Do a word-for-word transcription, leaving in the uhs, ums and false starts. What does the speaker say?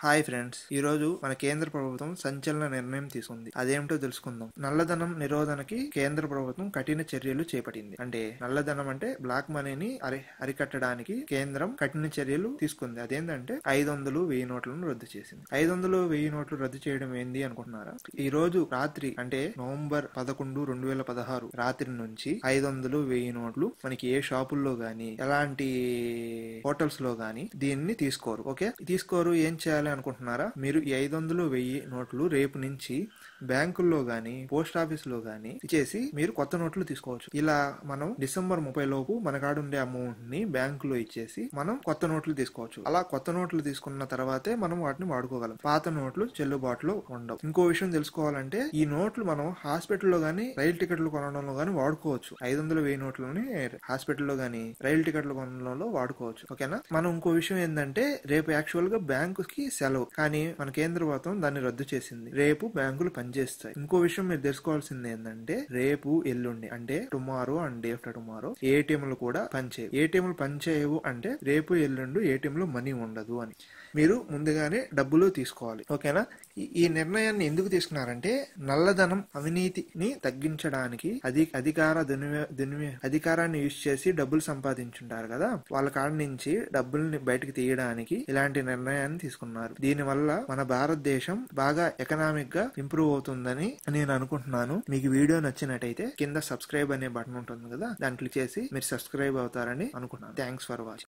Hi friends, ఈ రోజు మన కేంద్ర ప్రభుత్వం సంచలన నిర్ణయం తీసుకుంది. అదేమిటో తెలుసుకుందాం. నల్లధనం నిరోధనకి కేంద్ర ప్రభుత్వం కఠిన చర్యలు చేపట్టింది. అంటే నల్లధనం అంటే బ్లాక్ మనీని అరి అరికట్టడానికి కేంద్రం కఠిన చర్యలు తీసుకుంది. అదేంటంటే ఐదు వందలు వెయ్యి నోట్లను రద్దు చేసింది. ఐదు వందలు వెయ్యి నోట్లు రద్దు చేయడం ఏంది అనుకుంటున్నారా? ఈ రోజు రాత్రి అంటే నవంబర్ పదకొండు రెండు వేల పదహారు రాత్రి నుంచి ఐదు వందలు వెయ్యి నోట్లు మనకి ఏ షాపుల్లో గానీ ఎలాంటి హోటల్స్ లో గానీ దీన్ని తీసుకోరు. ఓకే, తీసుకోరు. ఏం చేయాలి అనుకుంటున్నారా? మీరు ఈ ఐదు వందలు వెయ్యి నోట్లు రేపు నుంచి బ్యాంకుల్లో గానీ పోస్ట్ ఆఫీస్ లో గానీ ఇచ్చేసి మీరు కొత్త నోట్లు తీసుకోవచ్చు. ఇలా మనం డిసెంబర్ ముప్పై లోపు మన కాడుండే అమౌంట్ ని బ్యాంకు లో ఇచ్చేసి మనం కొత్త నోట్లు తీసుకోవచ్చు. అలా కొత్త నోట్లు తీసుకున్న తర్వాతే మనం వాటిని వాడుకోగలం. పాత నోట్లు చెల్లుబాటులో ఉండవు. ఇంకో విషయం తెలుసుకోవాలంటే ఈ నోట్లు మనం హాస్పిటల్లో గానీ రైలు టికెట్లు కొనడంలో గానీ వాడుకోవచ్చు. ఐదు వందల వెయ్యి నోట్లని హాస్పిటల్లో గానీ రైలు టికెట్లు కొనడంలో వాడుకోవచ్చు. ఓకేనా? మనం ఇంకో విషయం ఏంటంటే రేపు యాక్చువల్ గా బ్యాంకు కి సెలవు, కానీ మన కేంద్ర ప్రభుత్వం దాన్ని రద్దు చేసింది. రేపు బ్యాంకులు పనిచేస్తాయి. ఇంకో విషయం మీరు తెలుసుకోవాల్సింది ఏంటంటే రేపు ఎల్లుండి అంటే tomorrow and day after tomorrow ఏటీఎంలు కూడా పనిచేయవు. ఏటీఎంలు పనిచేయవు అంటే రేపు ఎల్లుండి ఏటీఎంలో మనీ ఉండదు అని మీరు ముందుగానే డబ్బులు తీసుకోవాలి. ఓకేనా? ఈ నిర్ణయాన్ని ఎందుకు తీసుకున్నారంటే నల్లధనం అవినీతిని తగ్గించడానికి అది అధికార దునివే దునివే అధికారాన్ని యూజ్ చేసి డబ్బులు సంపాదించుంటారు కదా, వాళ్ళ కాడి నుంచి డబ్బుల్ని బయటకు తీయడానికి ఇలాంటి నిర్ణయాన్ని తీసుకున్నారు. దీనివల్ల మన భారతదేశం బాగా ఎకనామిక్ గా ఇంప్రూవ్ అవుతుందని నేను అనుకుంటున్నాను. మీకు వీడియో నచ్చినట్టయితే కింద సబ్స్క్రైబ్ అనే బటన్ ఉంటుంది కదా, దాన్ని క్లిక్ చేసి మీరు సబ్స్క్రైబ్ అవుతారని అనుకుంటున్నాను. Thanks for watching.